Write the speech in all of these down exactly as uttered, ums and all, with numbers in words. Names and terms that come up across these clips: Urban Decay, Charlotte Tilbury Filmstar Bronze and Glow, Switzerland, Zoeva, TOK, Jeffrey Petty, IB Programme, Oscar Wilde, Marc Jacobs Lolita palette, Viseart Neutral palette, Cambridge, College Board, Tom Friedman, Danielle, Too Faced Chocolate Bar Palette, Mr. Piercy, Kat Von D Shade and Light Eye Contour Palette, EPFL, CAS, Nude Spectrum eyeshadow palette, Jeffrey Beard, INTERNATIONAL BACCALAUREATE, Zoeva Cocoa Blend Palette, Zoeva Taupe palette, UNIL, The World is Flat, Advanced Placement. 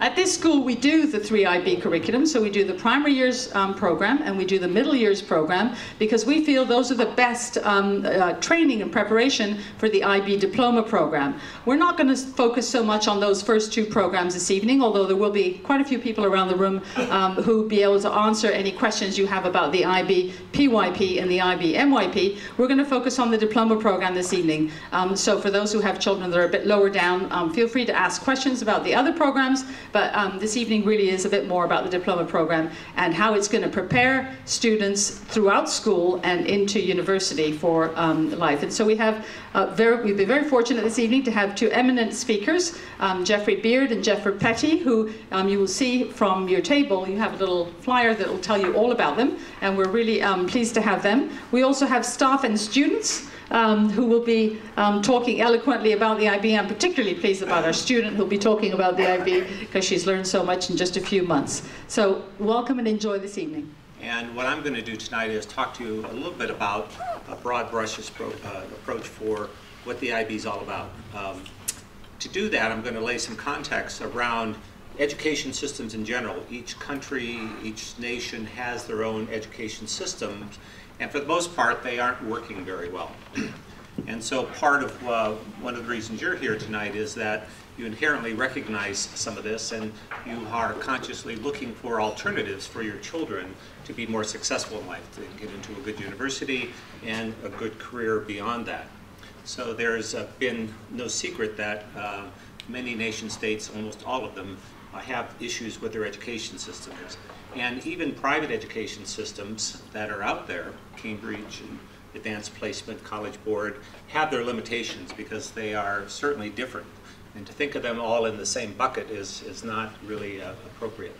At this school, we do the three I B curriculum, so we do the primary years um, program and we do the middle years program, because we feel those are the best um, uh, training and preparation for the I B diploma program. We're not going to focus so much on those first two programs this evening, although there will be quite a few people around the room um, who will be able to answer any questions you have about the I B P Y P and the I B M Y P. We're going to focus on the diploma program this evening. Um, so for those who have children that are a bit lower down, um, feel free to ask questions about the other programs. But um, this evening really is a bit more about the diploma program and how it's going to prepare students throughout school and into university for um, life. And so we have uh, very, we've been very fortunate this evening to have two eminent speakers, um, Jeffrey Beard and Jeffrey Petty, who um, you will see from your table. You have a little flyer that will tell you all about them, and we're really um, pleased to have them. We also have staff and students Um, who will be um, talking eloquently about the I B. I'm particularly pleased about our student who'll be talking about the I B, because she's learned so much in just a few months. So welcome and enjoy this evening. And what I'm going to do tonight is talk to you a little bit about a broad brushes pro uh, approach for what the I B is all about. Um, to do that, I'm going to lay some context around education systems in general. Each country, each nation has their own education systems. And for the most part, they aren't working very well. And so part of uh, one of the reasons you're here tonight is that you inherently recognize some of this, and you are consciously looking for alternatives for your children to be more successful in life, to get into a good university and a good career beyond that. So there's uh, been no secret that uh, many nation states, almost all of them, uh, have issues with their education systems. And even private education systems that are out there, Cambridge, and Advanced Placement, College Board, have their limitations because they are certainly different. And to think of them all in the same bucket is, is not really uh, appropriate.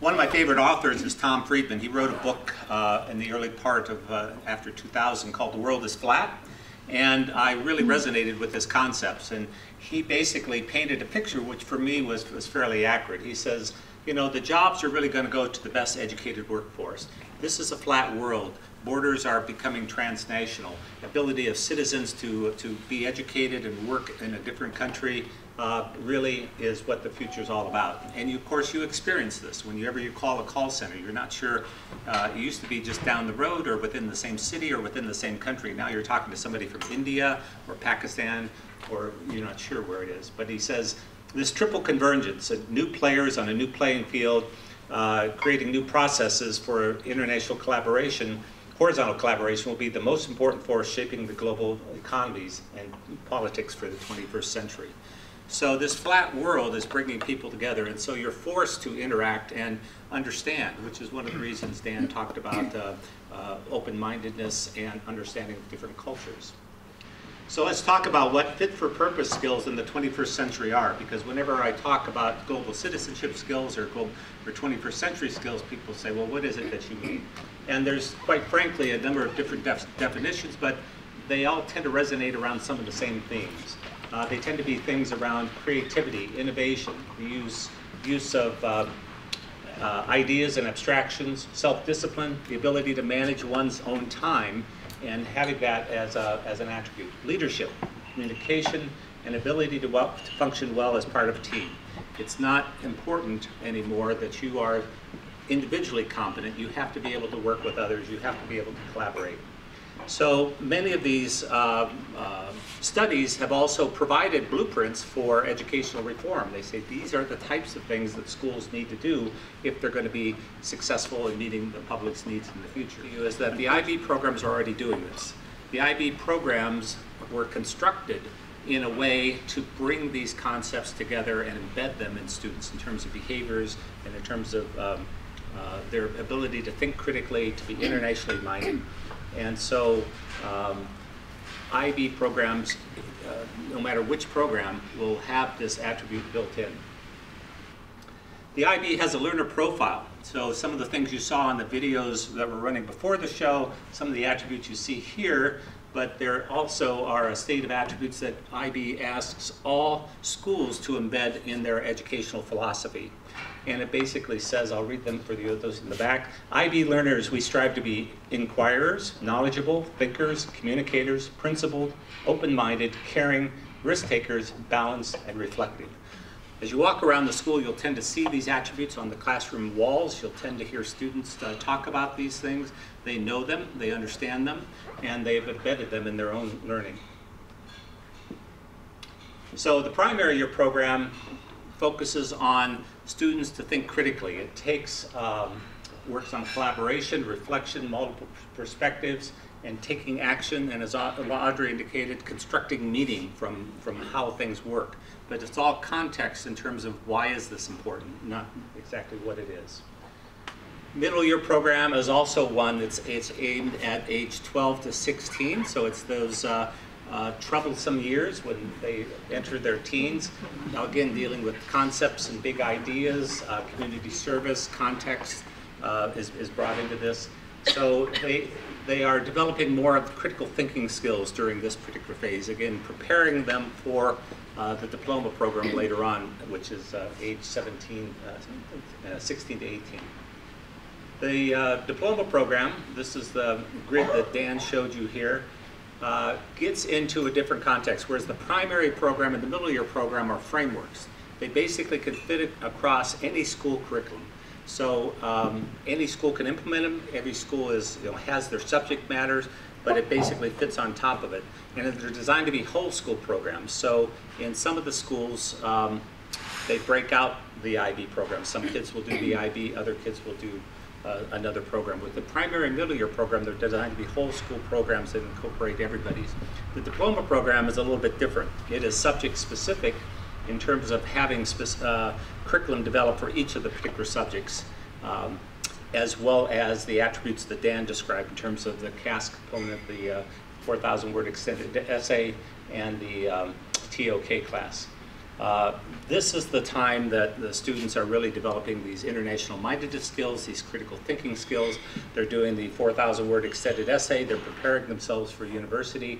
One of my favorite authors is Tom Friedman. He wrote a book uh, in the early part of uh, after two thousand called The World is Flat. And I really resonated with his concepts. And he basically painted a picture which for me was, was fairly accurate. He says, you know, the jobs are really going to go to the best educated workforce. This is a flat world. Borders are becoming transnational. Ability of citizens to, to be educated and work in a different country uh, really is what the future is all about. And you, of course, you experience this. Whenever you call a call center, you're not sure. Uh, it used to be just down the road or within the same city or within the same country. Now you're talking to somebody from India or Pakistan, or you're not sure where it is. But he says, this triple convergence of new players on a new playing field, uh, creating new processes for international collaboration, horizontal collaboration, will be the most important force shaping the global economies and politics for the twenty-first century. So this flat world is bringing people together, and so you're forced to interact and understand, which is one of the reasons Dan talked about uh, uh, open-mindedness and understanding different cultures. So let's talk about what fit-for-purpose skills in the twenty-first century are, because whenever I talk about global citizenship skills or, global, or twenty-first century skills, people say, well, what is it that you mean? And there's, quite frankly, a number of different def definitions, but they all tend to resonate around some of the same themes. Uh, they tend to be things around creativity, innovation, the use, use of uh, uh, ideas and abstractions, self-discipline, the ability to manage one's own time, and having that as, a, as an attribute. Leadership, communication, and ability to, well, to function well as part of a team. It's not important anymore that you are individually competent. You have to be able to work with others. You have to be able to collaborate. So many of these uh, uh, studies have also provided blueprints for educational reform. They say these are the types of things that schools need to do if they're going to be successful in meeting the public's needs in the future. Is that the I B programs are already doing this. The I B programs were constructed in a way to bring these concepts together and embed them in students in terms of behaviors and in terms of um, uh, their ability to think critically, to be internationally minded. And so um, I B programs, uh, no matter which program, will have this attribute built in. The I B has a learner profile. So some of the things you saw in the videos that were running before the show, some of the attributes you see here, but there also are a state of attributes that I B asks all schools to embed in their educational philosophy. And it basically says, I'll read them for the, those in the back. I B learners, we strive to be inquirers, knowledgeable, thinkers, communicators, principled, open-minded, caring, risk-takers, balanced, and reflective. As you walk around the school, you'll tend to see these attributes on the classroom walls. You'll tend to hear students uh, talk about these things. They know them, they understand them, and they've embedded them in their own learning. So the primary year program focuses on students to think critically. It takes, um, works on collaboration, reflection, multiple perspectives, and taking action, and as Audrey indicated, constructing meaning from, from how things work. But it's all context in terms of why is this important, not exactly what it is. Middle year program is also one that's it's aimed at age twelve to sixteen, so it's those uh, uh, troublesome years when they enter their teens. Now again, dealing with concepts and big ideas, uh, community service, context uh, is, is brought into this. So they, they are developing more of critical thinking skills during this particular phase, again, preparing them for uh, the diploma program later on, which is uh, age seventeen, uh, sixteen to eighteen. The uh, diploma program, this is the grid that Dan showed you here, uh, gets into a different context, whereas the primary program and the middle year program are frameworks. They basically can fit it across any school curriculum. So um, any school can implement them. Every school is, you know, has their subject matters, but it basically fits on top of it. And they're designed to be whole school programs. So in some of the schools, um, they break out the I B program. Some kids will do the I B, other kids will do uh, another program. With the primary and middle year program, they're designed to be whole school programs that incorporate everybody's. The diploma program is a little bit different. It is subject specific in terms of having uh, curriculum developed for each of the particular subjects, um, as well as the attributes that Dan described in terms of the C A S component, the uh, four thousand word extended essay, and the um, T O K class. Uh, this is the time that the students are really developing these international mindedness skills, these critical thinking skills. They're doing the four thousand word extended essay, they're preparing themselves for university,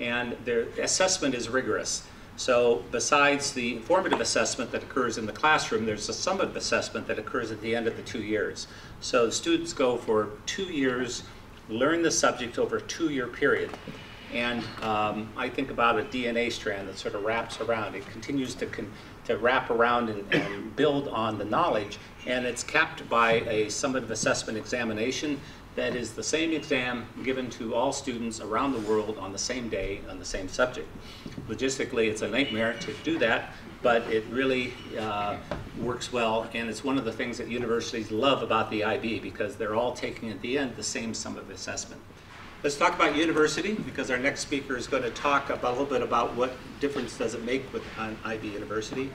and their assessment is rigorous. So besides the formative assessment that occurs in the classroom, there's a summative assessment that occurs at the end of the two years. So the students go for two years, learn the subject over a two-year period. And um, I think about a D N A strand that sort of wraps around. It continues to, con to wrap around and, and build on the knowledge, and it's capped by a summative assessment examination that is the same exam given to all students around the world on the same day on the same subject. Logistically, it's a nightmare to do that, but it really uh, works well, and it's one of the things that universities love about the I B, because they're all taking at the end the same summative assessment. Let's talk about university, because our next speaker is going to talk about, a little bit about what difference does it make with an I B university.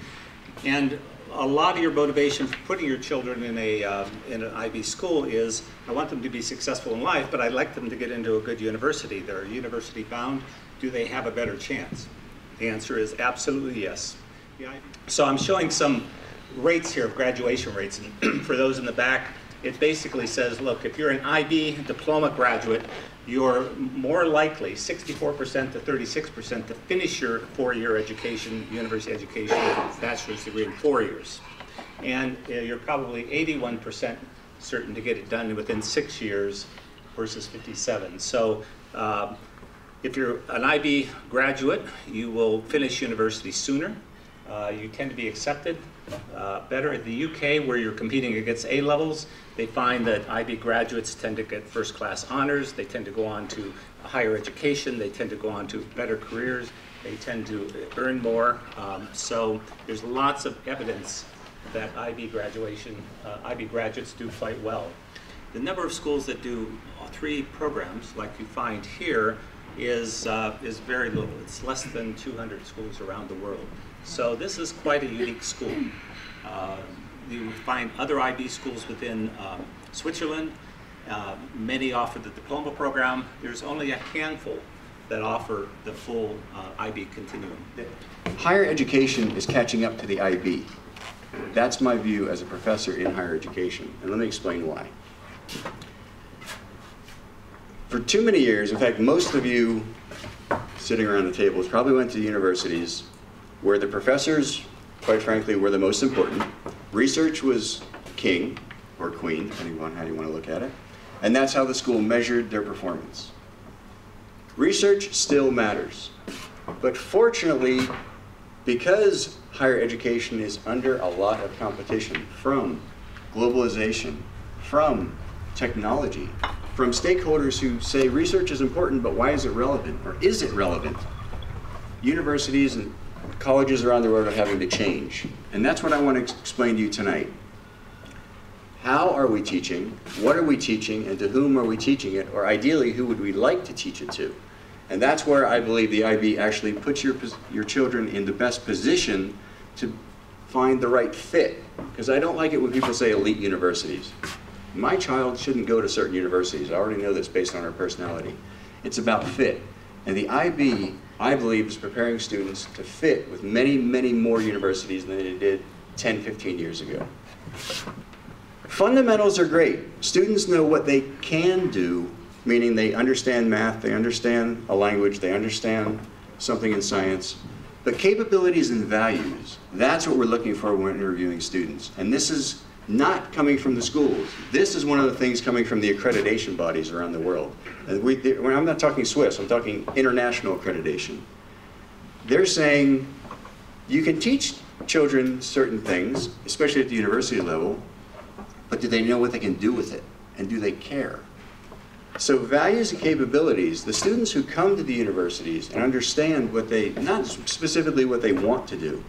And a lot of your motivation for putting your children in a um, in an I B school is, I want them to be successful in life, but I'd like them to get into a good university. They're university bound. Do they have a better chance? The answer is absolutely yes. So I'm showing some rates here of graduation rates. And for those in the back, it basically says, look, if you're an I B diploma graduate, you're more likely, sixty-four percent to thirty-six percent, to finish your four-year education, university education, bachelor's degree in four years. And uh, you're probably eighty-one percent certain to get it done within six years versus fifty-seven. So uh, if you're an I B graduate, you will finish university sooner. Uh, you tend to be accepted uh, better. In the U K, where you're competing against A-levels, they find that I B graduates tend to get first-class honors. They tend to go on to higher education. They tend to go on to better careers. They tend to earn more. Um, so there's lots of evidence that I B graduation, uh, I B graduates do quite well. The number of schools that do three programs, like you find here, is, uh, is very little. It's less than two hundred schools around the world. So this is quite a unique school. Uh, you find other I B schools within um, Switzerland. Uh, many offer the diploma program. There's only a handful that offer the full uh, I B continuum. Higher education is catching up to the I B. That's my view as a professor in higher education, and let me explain why. For too many years, in fact, most of you sitting around the tables probably went to universities where the professors, quite frankly, were the most important. Research was king, or queen, depending on how you want to look at it. And that's how the school measured their performance. Research still matters. But fortunately, because higher education is under a lot of competition from globalization, from technology, from stakeholders who say research is important, but why is it relevant, or is it relevant? Universities and colleges around the world are having to change, and that's what I want to explain to you tonight. How are we teaching, what are we teaching, and to whom are we teaching it, or ideally, who would we like to teach it to? And that's where I believe the I B actually puts your, your children in the best position to find the right fit, because I don't like it when people say elite universities. My child shouldn't go to certain universities. I already know this based on her personality. It's about fit. And the I B, I believe, is preparing students to fit with many, many more universities than they did ten, fifteen years ago. Fundamentals are great. Students know what they can do, meaning they understand math, they understand a language, they understand something in science. But capabilities and values, that's what we're looking for when interviewing students. And this is not coming from the schools. This is one of the things coming from the accreditation bodies around the world. And we, they, I'm not talking Swiss, I'm talking international accreditation. They're saying you can teach children certain things, especially at the university level, but do they know what they can do with it? And do they care? So values and capabilities, the students who come to the universities and understand what they, not specifically what they want to do,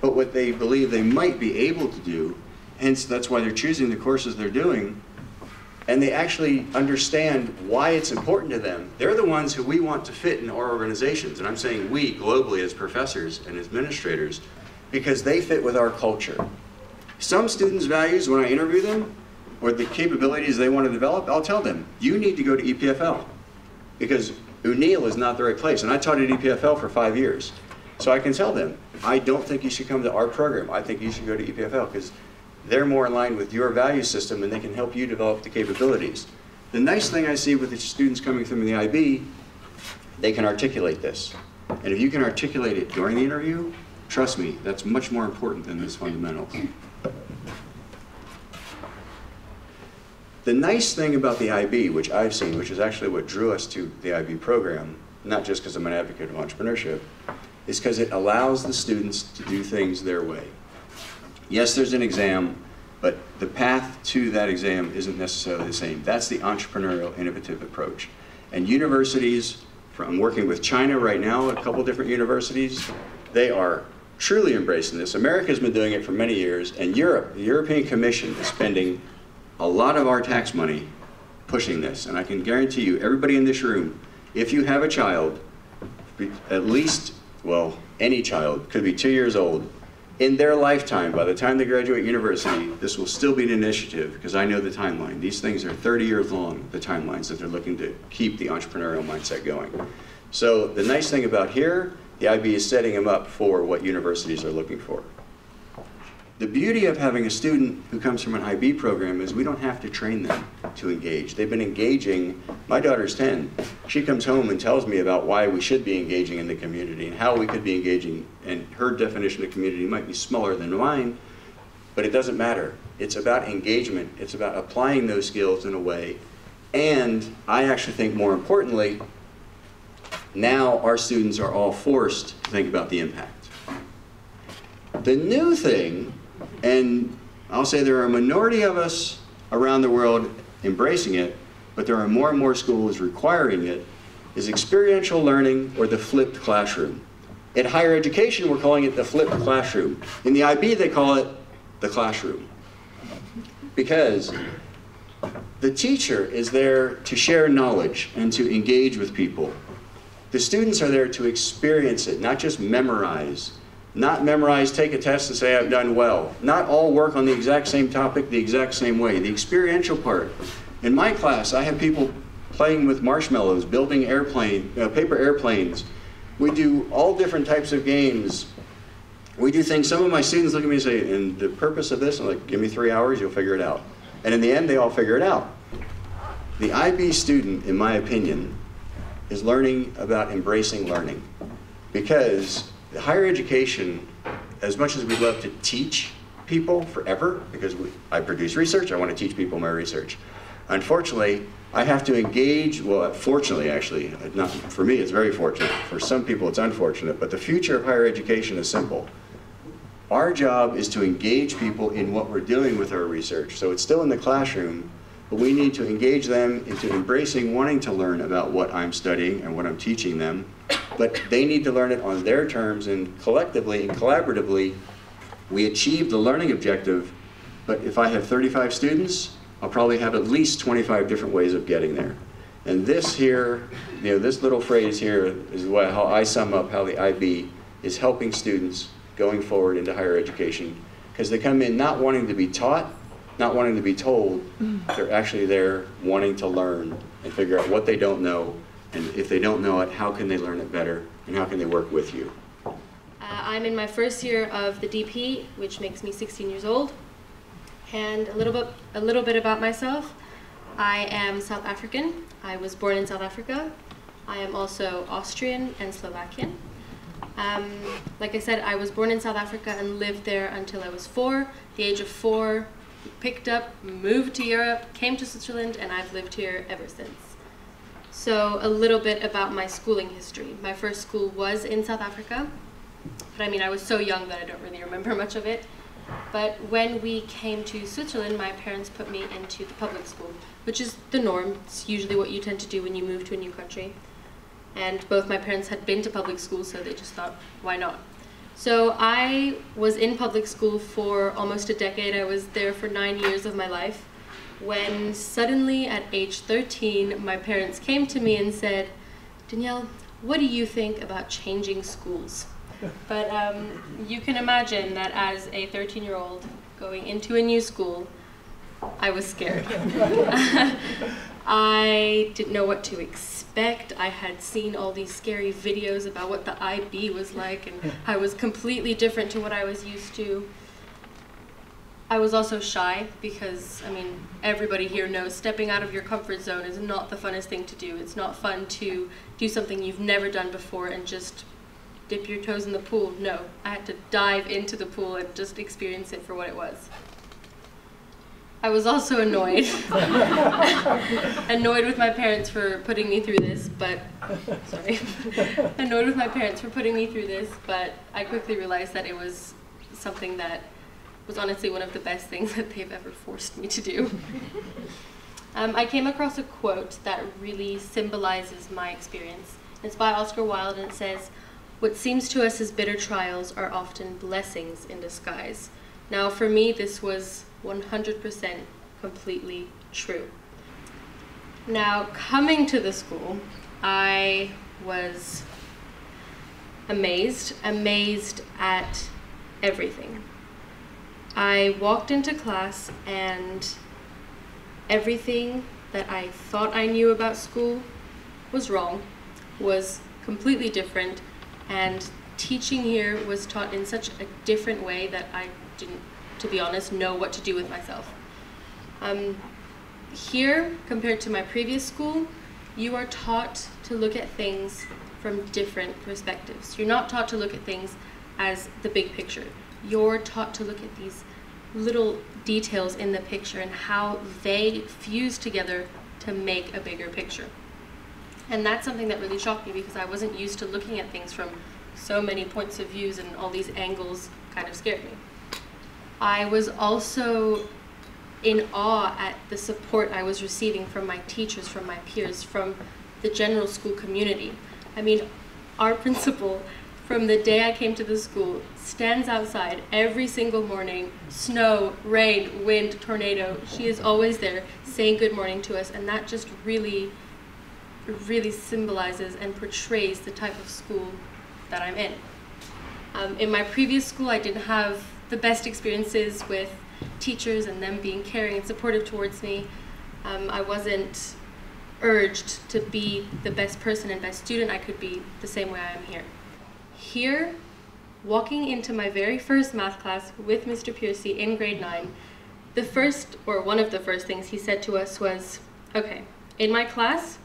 but what they believe they might be able to do. Hence, that's why they're choosing the courses they're doing, and they actually understand why it's important to them. They're the ones who we want to fit in our organizations, and I'm saying we globally as professors and administrators, because they fit with our culture. Some students' values, when I interview them, or the capabilities they want to develop, I'll tell them, you need to go to E P F L, because U N I L is not the right place. And I taught at E P F L for five years. So I can tell them, I don't think you should come to our program. I think you should go to E P F L, because they're more in line with your value system, and they can help you develop the capabilities. The nice thing I see with the students coming through the I B, they can articulate this. And if you can articulate it during the interview, trust me, that's much more important than these fundamentals. The nice thing about the I B, which I've seen, which is actually what drew us to the I B program, not just because I'm an advocate of entrepreneurship, is because it allows the students to do things their way. Yes, there's an exam, but the path to that exam isn't necessarily the same. That's the entrepreneurial, innovative approach. And universities, from working with China right now, a couple different universities, they are truly embracing this. America's been doing it for many years, and Europe, the European Commission, is spending a lot of our tax money pushing this. And I can guarantee you, everybody in this room, if you have a child, at least, well, any child, could be two years old, in their lifetime, by the time they graduate university, this will still be an initiative, because I know the timeline. These things are thirty years long, the timelines that they're looking to keep the entrepreneurial mindset going. So the nice thing about here, the I B is setting them up for what universities are looking for. The beauty of having a student who comes from an I B program is we don't have to train them to engage. They've been engaging. My daughter's ten. She comes home and tells me about why we should be engaging in the community and how we could be engaging. And her definition of community might be smaller than mine, but it doesn't matter. It's about engagement. It's about applying those skills in a way. And I actually think more importantly, now our students are all forced to think about the impact. The new thing, and I'll say there are a minority of us around the world embracing it, but there are more and more schools requiring it, is experiential learning, or the flipped classroom. In higher education, we're calling it the flipped classroom. In the I B, they call it the classroom, because the teacher is there to share knowledge and to engage with people. The students are there to experience it, not just memorize. Not memorize, take a test and say I've done well. Not all work on the exact same topic the exact same way. The experiential part. In my class, I have people playing with marshmallows, building airplane, uh, paper airplanes. We do all different types of games. We do things, some of my students look at me and say, and the purpose of this, I'm like, give me three hours, you'll figure it out. And in the end, they all figure it out. The I B student, in my opinion, is learning about embracing learning, because higher education, as much as we love to teach people forever, because we, I produce research, I want to teach people my research. Unfortunately, I have to engage, well, fortunately actually, not for me, it's very fortunate. For some people, it's unfortunate, but the future of higher education is simple. Our job is to engage people in what we're doing with our research. So it's still in the classroom, but we need to engage them into embracing wanting to learn about what I'm studying and what I'm teaching them. But they need to learn it on their terms, and collectively and collaboratively, we achieve the learning objective. But if I have thirty-five students, I'll probably have at least twenty-five different ways of getting there. And this here, you know, this little phrase here is what, how I sum up how the I B is helping students going forward into higher education, because they come in not wanting to be taught, not wanting to be told. They're actually there wanting to learn and figure out what they don't know, and if they don't know it, how can they learn it better, and how can they work with you? Uh, I'm in my first year of the D P, which makes me sixteen years old. And a little bit, a little bit about myself. I am South African. I was born in South Africa. I am also Austrian and Slovakian. Um, like I said, I was born in South Africa and lived there until I was four. At the age of four, picked up, moved to Europe, came to Switzerland, and I've lived here ever since. So a little bit about my schooling history. My first school was in South Africa, but I mean, I was so young that I don't really remember much of it. But when we came to Switzerland, my parents put me into the public school, which is the norm. It's usually what you tend to do when you move to a new country. And both my parents had been to public school, so they just thought, why not? So I was in public school for almost a decade. I was there for nine years of my life, when suddenly at age thirteen, my parents came to me and said, Danielle, what do you think about changing schools? But um, you can imagine that as a thirteen-year-old going into a new school, I was scared. I didn't know what to expect. I had seen all these scary videos about what the I B was like, and I was completely different to what I was used to. I was also shy because, I mean, everybody here knows stepping out of your comfort zone is not the funnest thing to do. It's not fun to do something you've never done before and just dip your toes in the pool. No, I had to dive into the pool and just experience it for what it was. I was also annoyed. Annoyed with my parents for putting me through this, but, sorry. Annoyed with my parents for putting me through this, but I quickly realized that it was something that was honestly one of the best things that they've ever forced me to do. um, I came across a quote that really symbolizes my experience. It's by Oscar Wilde, and it says, "What seems to us as bitter trials are often blessings in disguise." Now, for me, this was one hundred percent completely true. Now, coming to the school, I was amazed, amazed at everything. I walked into class, and everything that I thought I knew about school was wrong, was completely different, and teaching here was taught in such a different way that I didn't, to be honest, know what to do with myself. Um, here, compared to my previous school, you are taught to look at things from different perspectives. You're not taught to look at things as the big picture. You're taught to look at these little details in the picture and how they fuse together to make a bigger picture. And that's something that really shocked me, because I wasn't used to looking at things from so many points of views, and all these angles kind of scared me. I was also in awe at the support I was receiving from my teachers, from my peers, from the general school community. I mean, our principal, from the day I came to the school, stands outside every single morning, snow, rain, wind, tornado. She is always there saying good morning to us, and that just really, really symbolizes and portrays the type of school that I'm in. Um, in my previous school, I didn't have the best experiences with teachers and them being caring and supportive towards me. Um, I wasn't urged to be the best person and best student I could be the same way I am here. Here, walking into my very first math class with Mister Piercy in grade nine, the first, or one of the first things he said to us was, okay, in my class,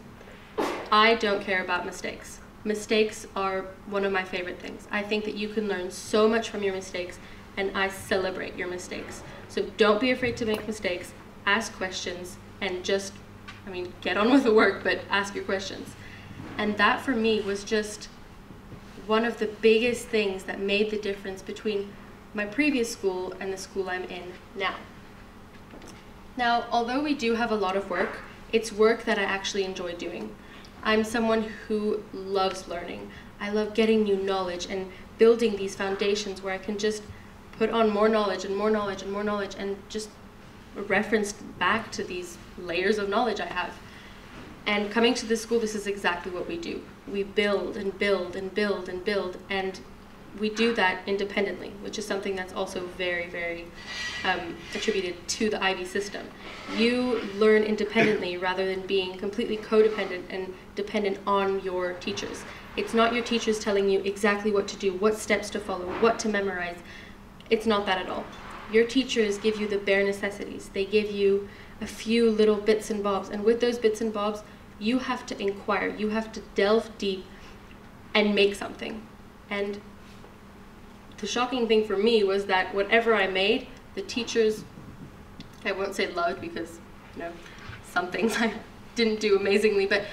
I don't care about mistakes. Mistakes are one of my favorite things. I think that you can learn so much from your mistakes, and I celebrate your mistakes. So don't be afraid to make mistakes, ask questions, and just, I mean, get on with the work, but ask your questions. And that for me was just one of the biggest things that made the difference between my previous school and the school I'm in now. Now, although we do have a lot of work, it's work that I actually enjoy doing. I'm someone who loves learning. I love getting new knowledge and building these foundations where I can just put on more knowledge and more knowledge and more knowledge and just reference back to these layers of knowledge I have. And coming to this school, this is exactly what we do. We build and build and build and build, and we do that independently, which is something that's also very, very um, attributed to the I B system. You learn independently rather than being completely codependent and dependent on your teachers. It's not your teachers telling you exactly what to do, what steps to follow, what to memorize. It's not that at all. Your teachers give you the bare necessities. They give you a few little bits and bobs, and with those bits and bobs, you have to inquire, you have to delve deep and make something. And the shocking thing for me was that whatever I made, the teachers, I won't say loved because, you know, some things I didn't do amazingly, but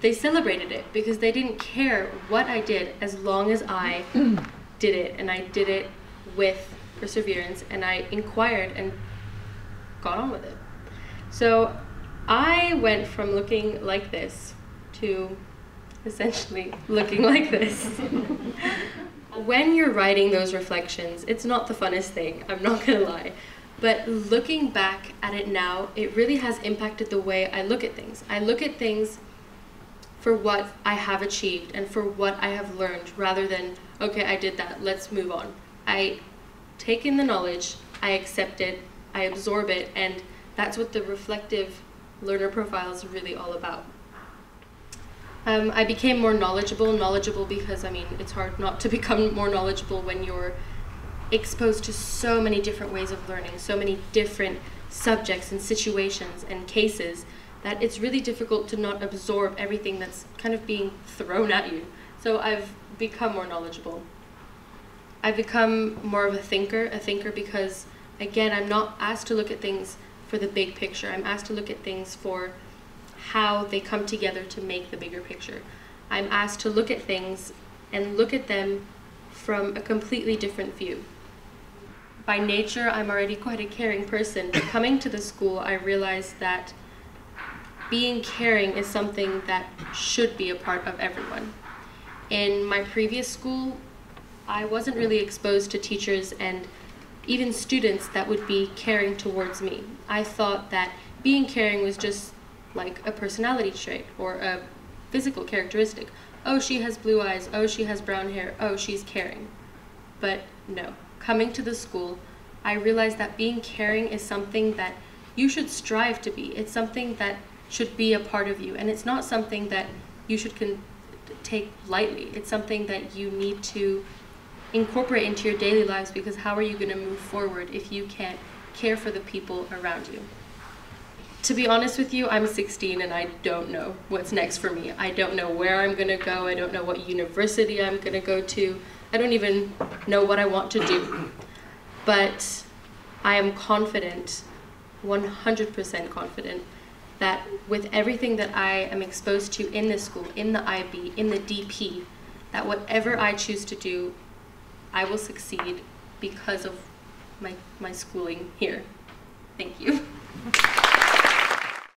they celebrated it because they didn't care what I did as long as I did it, and I did it with perseverance, and I inquired and got on with it. So I went from looking like this to essentially looking like this. When you're writing those reflections, it's not the funnest thing, I'm not gonna lie. But looking back at it now, it really has impacted the way I look at things. I look at things for what I have achieved and for what I have learned, rather than, okay, I did that, let's move on. I take in the knowledge, I accept it, I absorb it, and that's what the reflective learner profile is really all about. Um, I became more knowledgeable, knowledgeable because, I mean, it's hard not to become more knowledgeable when you're exposed to so many different ways of learning, so many different subjects and situations and cases, that it's really difficult to not absorb everything that's kind of being thrown at you. So I've become more knowledgeable. I've become more of a thinker, a thinker because, again, I'm not asked to look at things for the big picture. I'm asked to look at things for how they come together to make the bigger picture. I'm asked to look at things and look at them from a completely different view. By nature, I'm already quite a caring person, but coming to the school, I realized that being caring is something that should be a part of everyone. In my previous school, I wasn't really exposed to teachers and even students that would be caring towards me. I thought that being caring was just like a personality trait or a physical characteristic. Oh, she has blue eyes. Oh, she has brown hair. Oh, she's caring. But no. Coming to the school, I realized that being caring is something that you should strive to be. It's something that should be a part of you, and it's not something that you should con- take lightly. It's something that you need to incorporate into your daily lives, because how are you going to move forward if you can't care for the people around you? To be honest with you, I'm sixteen and I don't know what's next for me. I don't know where I'm going to go. I don't know what university I'm going to go to. I don't even know what I want to do. But I am confident, one hundred percent confident, that with everything that I am exposed to in this school, in the I B, in the D P, that whatever I choose to do, I will succeed because of my, my schooling here. Thank you.